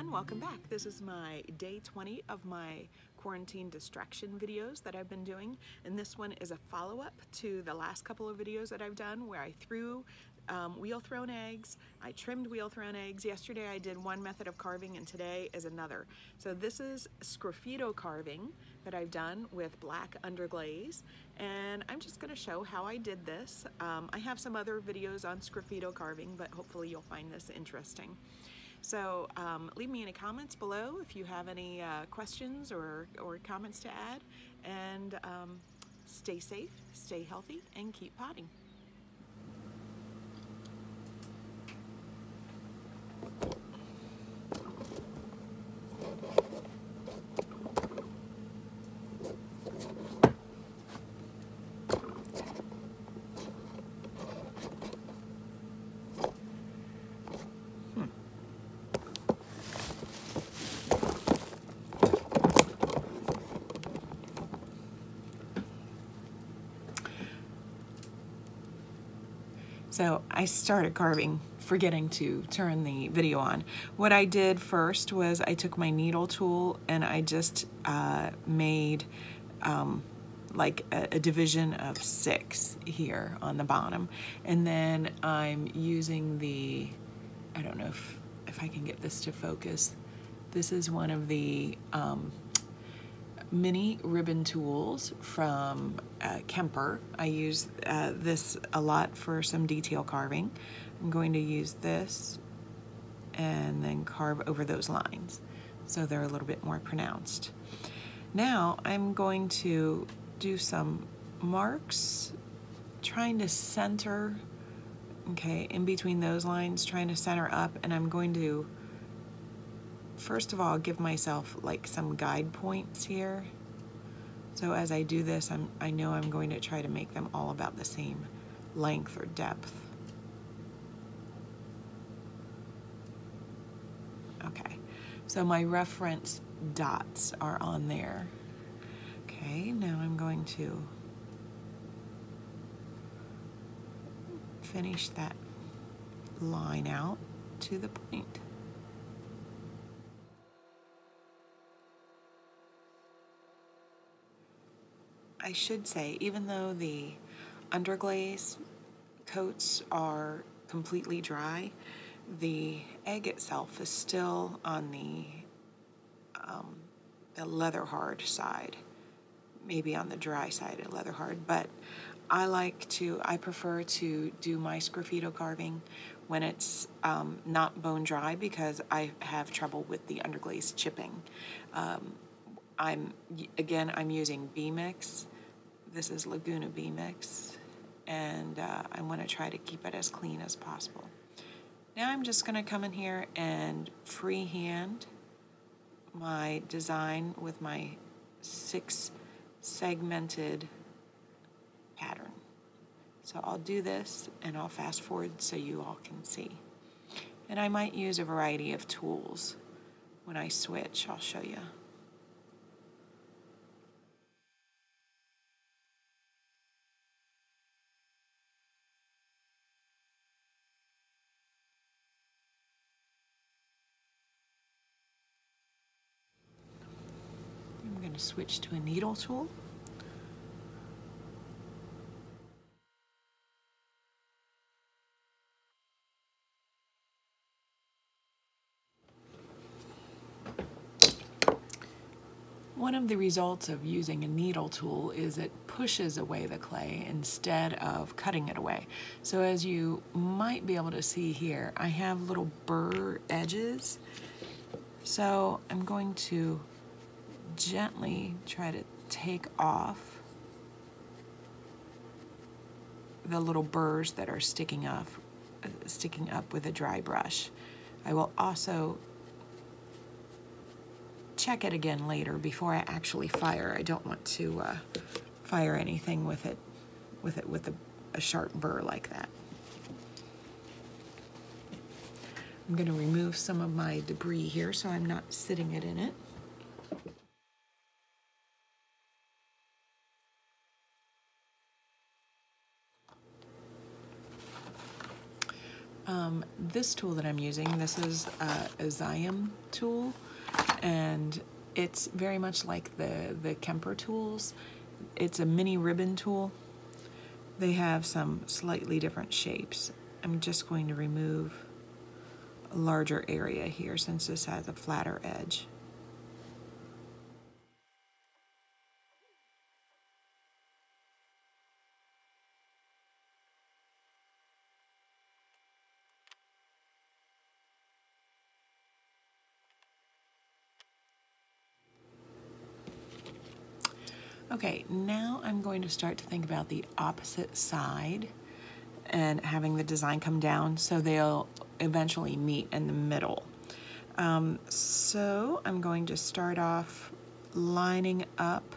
everyone, welcome back. This is my day 20 of my quarantine distraction videos that I've been doing, and this one is a follow-up to the last couple of videos that I've done where I threw wheel-thrown eggs. I trimmed wheel-thrown eggs. Yesterday I did one method of carving and today is another. So this is sgraffito carving that I've done with black underglaze, and I'm just going to show how I did this. I have some other videos on sgraffito carving, but hopefully you'll find this interesting. So leave me any comments below if you have any questions or comments to add, and stay safe, stay healthy, and keep potting. So I started carving, forgetting to turn the video on. What I did first was I took my needle tool and I just made like a division of 6 here on the bottom. And then I'm using the, I don't know if I can get this to focus. This is one of the mini ribbon tools from Kemper. I use this a lot for some detail carving. I'm going to use this and then carve over those lines so they're a little bit more pronounced. Now I'm going to do some marks, trying to center, okay, in between those lines, trying to center up, and I'm going to first of all give myself like some guide points here. So as I do this, I know I'm going to try to make them all about the same length or depth. Okay, so my reference dots are on there. Okay, now I'm going to finish that line out to the point. I should say, even though the underglaze coats are completely dry, the egg itself is still on the leather hard side, maybe on the dry side of leather hard, but I prefer to do my sgraffito carving when it's not bone dry because I have trouble with the underglaze chipping. I'm using B-mix. This is Laguna B-mix, and I want to try to keep it as clean as possible. Now I'm just going to come in here and freehand my design with my 6 segmented pattern. So I'll do this and I'll fast forward so you all can see. And I might use a variety of tools. When I switch, I'll show you. Switch to a needle tool. One of the results of using a needle tool is it pushes away the clay instead of cutting it away. So as you might be able to see here, I have little burr edges. So I'm going to gently try to take off the little burrs that are sticking up with a dry brush. I will also check it again later before I actually fire. I don't want to fire anything with a sharp burr like that. I'm going to remove some of my debris here so I'm not sitting it in it. This tool that I'm using, this is a Xiem tool, and it's very much like the Kemper tools. It's a mini ribbon tool. They have some slightly different shapes. I'm just going to remove a larger area here since this has a flatter edge. Okay, now I'm going to start to think about the opposite side and having the design come down so they'll eventually meet in the middle. So I'm going to start off lining up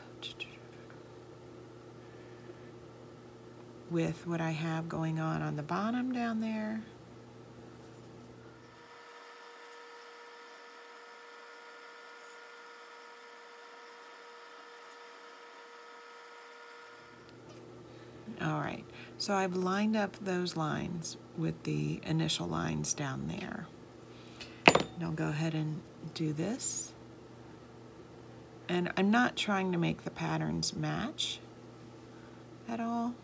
with what I have going on the bottom down there. All right, so I've lined up those lines with the initial lines down there. And I'll go ahead and do this. And I'm not trying to make the patterns match at all.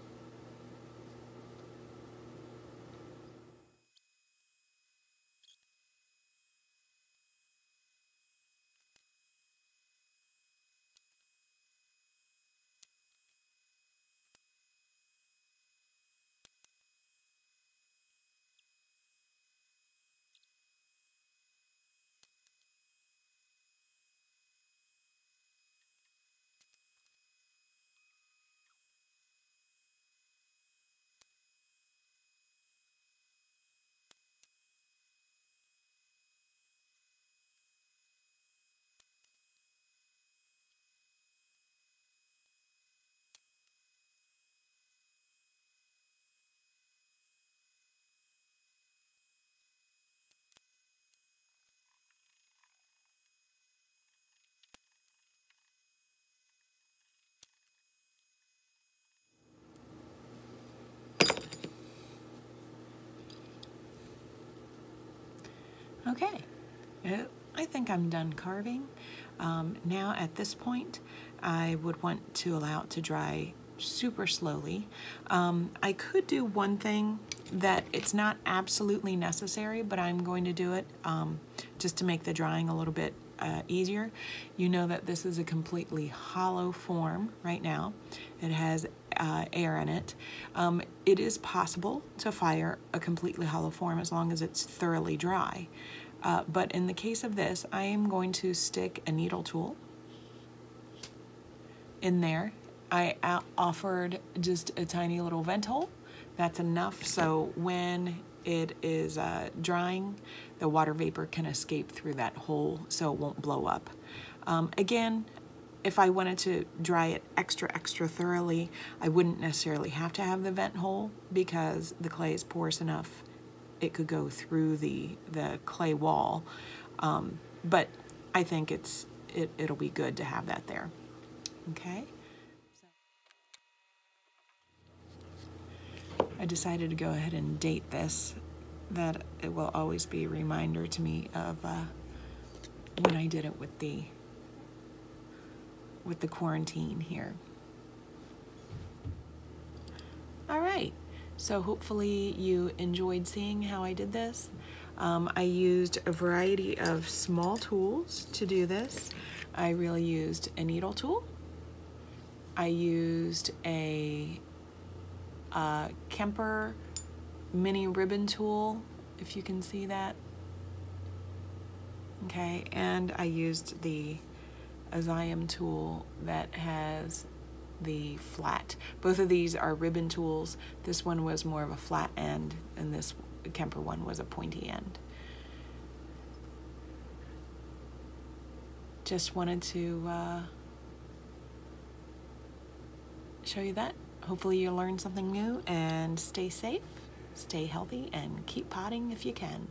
Okay, I think I'm done carving. Now at this point, I would want to allow it to dry super slowly. I could do one thing that it's not absolutely necessary, but I'm going to do it just to make the drying a little bit easier. You know that this is a completely hollow form right now. It has air in it. It is possible to fire a completely hollow form as long as it's thoroughly dry. But in the case of this, I am going to stick a needle tool in there. I offered just a tiny little vent hole. That's enough so when it is drying, the water vapor can escape through that hole so it won't blow up. Again, if I wanted to dry it extra thoroughly, I wouldn't necessarily have to have the vent hole because the clay is porous enough. It could go through the clay wall, but I think it'll be good to have that there. Okay. I decided to go ahead and date this. That it will always be a reminder to me of when I did it with the quarantine here. All right, so hopefully you enjoyed seeing how I did this. I used a variety of small tools to do this. I really used a needle tool. I used a Kemper mini ribbon tool, if you can see that. Okay, and I used the Xiem tool that has the flat. Both of these are ribbon tools. This one was more of a flat end, and this Kemper one was a pointy end. Just wanted to show you that. Hopefully you learned something new, and stay safe, stay healthy, and keep potting if you can.